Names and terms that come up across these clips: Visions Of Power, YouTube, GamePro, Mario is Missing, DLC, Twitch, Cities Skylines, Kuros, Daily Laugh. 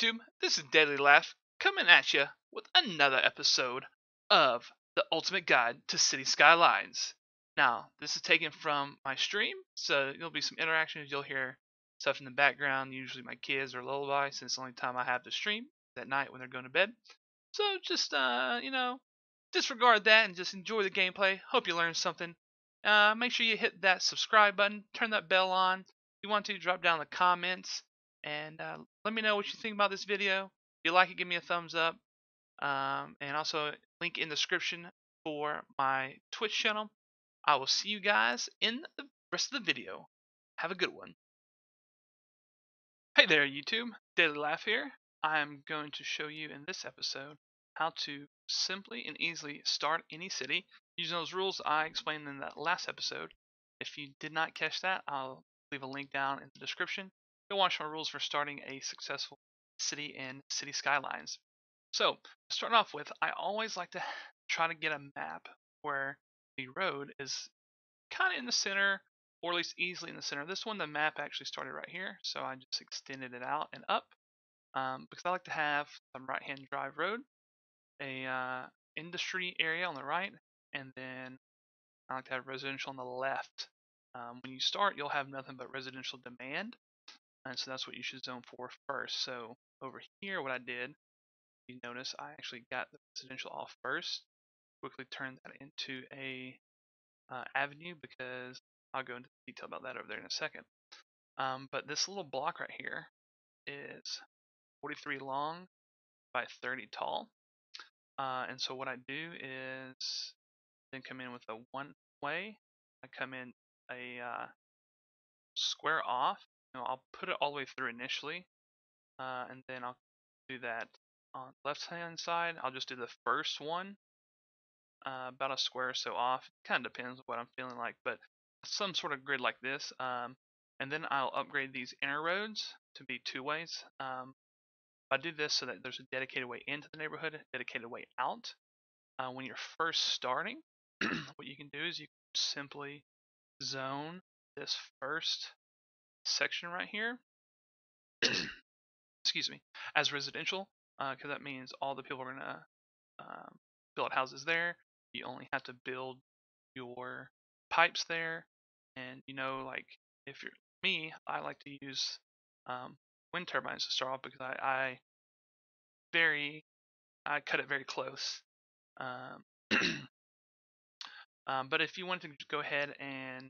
YouTube, this is Daily Laugh coming at you with another episode of The Ultimate Guide to City Skylines. Now, this is taken from my stream, so there'll be some interactions. You'll hear stuff in the background, usually my kids or lullaby, since it's the only time I have to stream that night when they're going to bed. So just, disregard that and just enjoy the gameplay. Hope you learned something. Make sure you hit that subscribe button, turn that bell on. If you want to, drop down the comments. And let me know what you think about this video. If you like it, give me a thumbs up. And also, link in the description for my Twitch channel. I will see you guys in the rest of the video. Have a good one. Hey there, YouTube. Daily Laugh here. I am going to show you in this episode how to simply and easily start any city using those rules I explained in that last episode. If you did not catch that, I'll leave a link down in the description. Go watch my rules for starting a successful city in City Skylines. So, starting off with, I always like to try to get a map where the road is kind of in the center, or at least easily in the center. This one, the map actually started right here, so I just extended it out and up, because I like to have some right-hand drive road, a industry area on the right, and then I like to have residential on the left. When you start, you'll have nothing but residential demand, and so that's what you should zone for first. So over here, what I did, you notice I actually got the residential off first. Quickly turn that into a avenue, because I'll go into detail about that over there in a second. But this little block right here is 43 long by 30 tall. And so what I do is then come in with a one-way. I come in a square off. You know, I'll put it all the way through initially, and then I'll do that on the left-hand side. I'll just do the first one. About a square or so off. Kind of depends what I'm feeling like, but some sort of grid like this. And then I'll upgrade these inner roads to be two ways. I do this so that there's a dedicated way into the neighborhood, a dedicated way out. When you're first starting, what you can do is you can simply zone this first section right here. Excuse me, as residential, because that means all the people are gonna build houses there. You only have to build your pipes there. And you know, like if you're me, I like to use wind turbines to start off, because I cut it very close. But if you want to go ahead and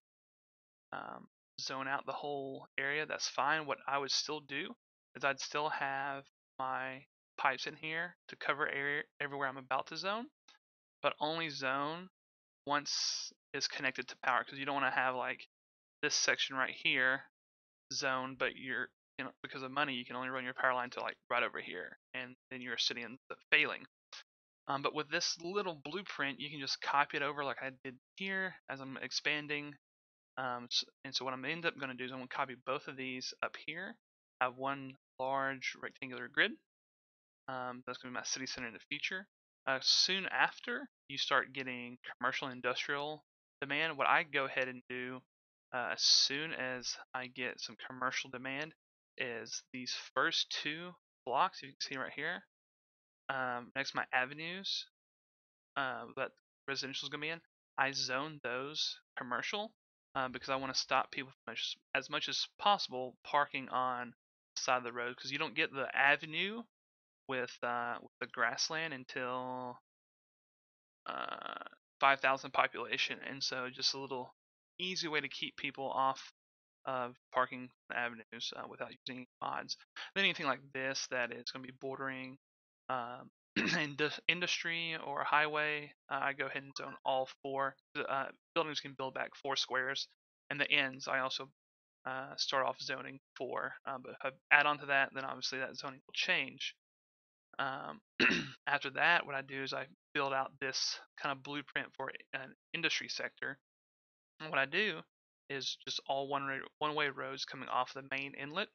zone out the whole area, that's fine. What I would still do is I'd still have my pipes in here to cover area everywhere I'm about to zone, but only zone once it's connected to power, because you don't want to have like this section right here zone, but you're, you know, because of money, you can only run your power line to like right over here, and then your city ends up failing. But with this little blueprint, you can just copy it over like I did here as I'm expanding. And so what I'm end up going to do is I'm going to copy both of these up here. I have one large rectangular grid. That's going to be my city center in the future. Soon after you start getting commercial and industrial demand, what I go ahead and do as soon as I get some commercial demand is these first two blocks, you can see right here, next to my avenues that residential is going to be in, I zone those commercial because I want to stop people from as much as possible parking on the side of the road, because you don't get the avenue with the grassland until 5,000 population, and so just a little easy way to keep people off of parking avenues without using mods. Then anything like this that is going to be bordering industry or highway, I go ahead and zone all four. Buildings can build back four squares, and the ends I also start off zoning four. But if I add on to that, then obviously that zoning will change. After that, what I do is I build out this kind of blueprint for an industry sector. And what I do is just all one-way roads coming off the main inlet,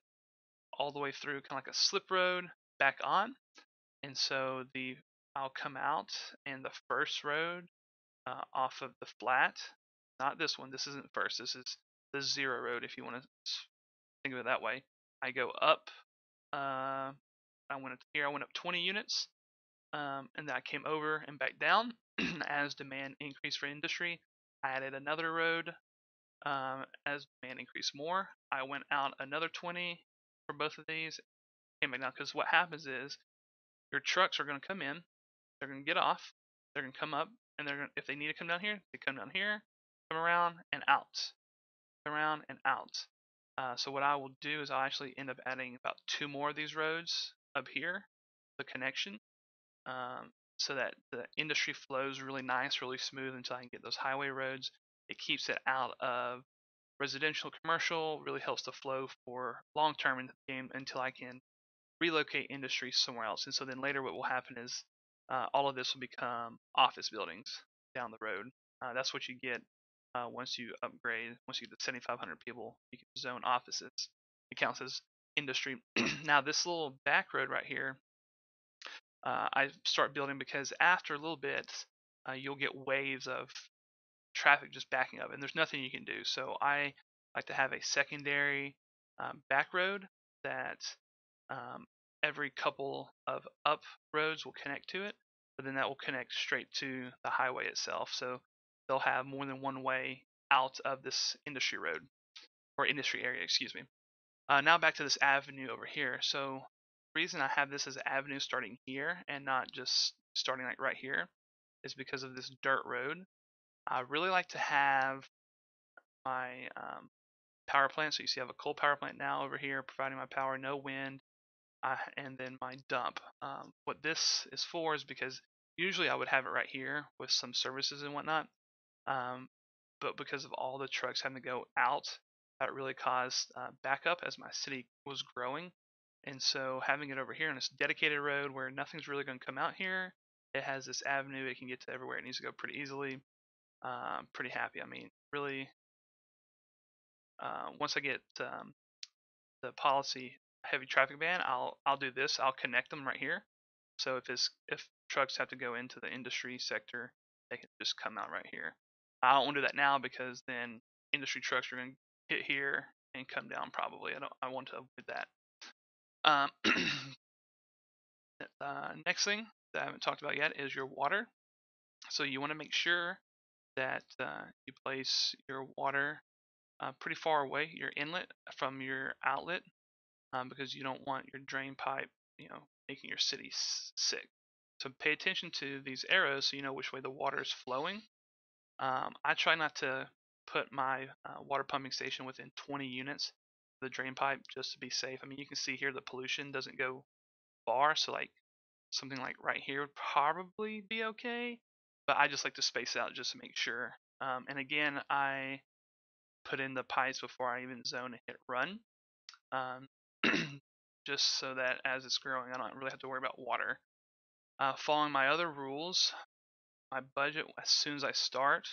all the way through, kind of like a slip road back on. And so I'll come out, and the first road off of the flat, not this one. This isn't first. This is the zero road, if you want to think of it that way. I go up. I went up here, I went up 20 units, and then I came over and back down as demand increased for industry. I added another road as demand increased more. I went out another 20 for both of these, came back down, because what happens is your trucks are going to come in, they're going to get off, they're going to come up, and they're gonna, if they need to come down here, they come down here, come around and out, around and out. So what I will do is I'll actually end up adding about 2 more of these roads up here, the connection, so that the industry flows really nice, really smooth until I can get those highway roads. It keeps it out of residential, commercial, really helps the flow for long term in the game until I can relocate industry somewhere else. And so then later what will happen is all of this will become office buildings down the road. That's what you get once you upgrade, once you get to 7,500 people, you can zone offices. It counts as industry. Now this little back road right here, I start building because after a little bit, you'll get waves of traffic just backing up and there's nothing you can do. So I like to have a secondary back road that every couple of up roads will connect to it, but then that will connect straight to the highway itself. So they'll have more than one way out of this industry road or industry area, excuse me. Now back to this avenue over here. So the reason I have this as an avenue starting here and not just starting like right here is because of this dirt road. I really like to have my power plant. So you see I have a coal power plant now over here providing my power, no wind, and then my dump. What this is for is because usually I would have it right here with some services and whatnot. But because of all the trucks having to go out, that really caused backup as my city was growing. And so having it over here on this dedicated road where nothing's really going to come out here, it has this avenue, it can get to everywhere it needs to go pretty easily. I'm pretty happy. I mean, really, once I get the policy heavy traffic ban, I'll do this. I'll connect them right here. So if trucks have to go into the industry sector, they can just come out right here. I don't want to do that now because then industry trucks are going to hit here and come down probably. I want to avoid that. Next thing that I haven't talked about yet is your water. So you want to make sure that you place your water pretty far away, your inlet from your outlet, because you don't want your drain pipe, you know, making your city sick. So pay attention to these arrows so you know which way the water is flowing. I try not to put my water pumping station within 20 units of the drain pipe just to be safe. I mean, you can see here the pollution doesn't go far, so like something like right here would probably be okay. But I just like to space out just to make sure. And again, I put in the pipes before I even zone and hit run, just so that as it's growing, I don't really have to worry about water. Following my other rules, my budget as soon as I start,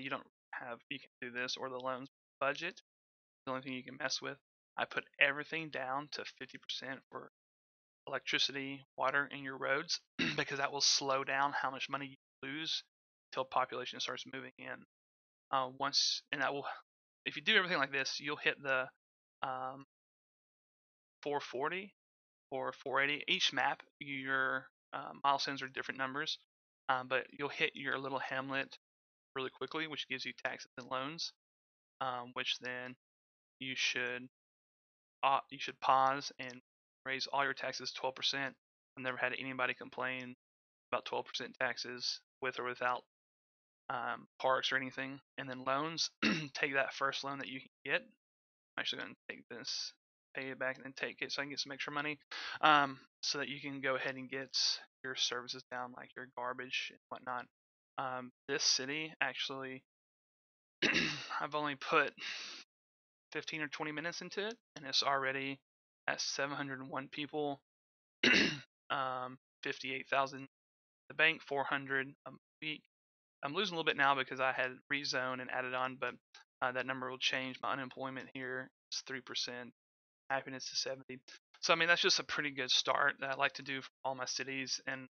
you don't have, you can do this or the loans budget. The only thing you can mess with. I put everything down to 50% for electricity, water, and your roads because that will slow down how much money you lose till population starts moving in. If you do everything like this, you'll hit the 440 or 480. Each map, your milestones are different numbers, but you'll hit your little hamlet really quickly, which gives you taxes and loans, which then you should pause and raise all your taxes 12%. I've never had anybody complain about 12% taxes with or without parks or anything. And then loans, take that first loan that you can get. I'm actually going to take this, pay it back, and then take it so I can get some extra money, so that you can go ahead and get your services down, like your garbage and whatnot. This city, actually, I've only put 15 or 20 minutes into it, and it's already at 701 people, 58,000 the bank, 400 a week. I'm losing a little bit now because I had rezoned and added on, but that number will change. My unemployment here is 3%. Happiness is 70. So I mean, that's just a pretty good start that I like to do for all my cities, and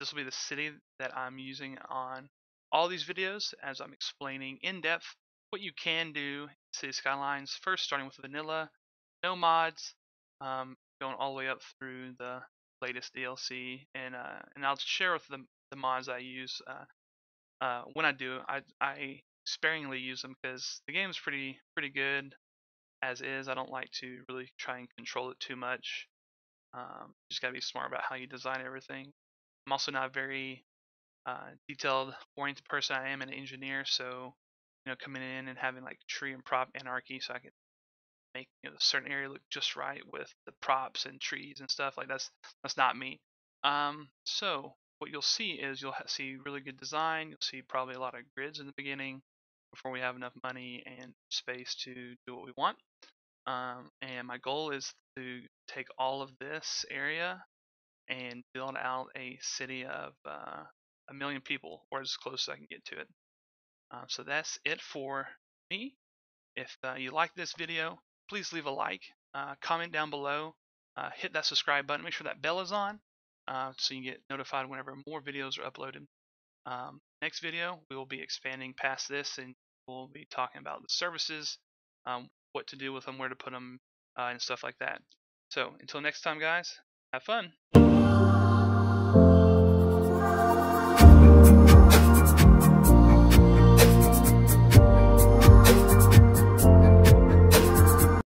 this will be the city that I'm using on all these videos as I'm explaining in depth what you can do in Cities Skylines. First, starting with vanilla, no mods, going all the way up through the latest DLC, and I'll share with the mods I use. When I do, I sparingly use them because the game's pretty good as is. I don't like to really try and control it too much. Just gotta be smart about how you design everything. I'm also not a very detailed oriented person. I am an engineer, so you know, coming in and having like tree and prop anarchy, so I can make, you know, a certain area look just right with the props and trees and stuff like that's not me. So what you'll see is you'll see really good design. You'll see probably a lot of grids in the beginning before we have enough money and space to do what we want. And my goal is to take all of this area and build out a city of 1 million people, or as close as I can get to it. So that's it for me. If you like this video, please leave a like, comment down below, hit that subscribe button, make sure that bell is on, so you get notified whenever more videos are uploaded. Next video, we will be expanding past this, and we'll be talking about the services, what to do with them, where to put them, and stuff like that. So until next time, guys, have fun.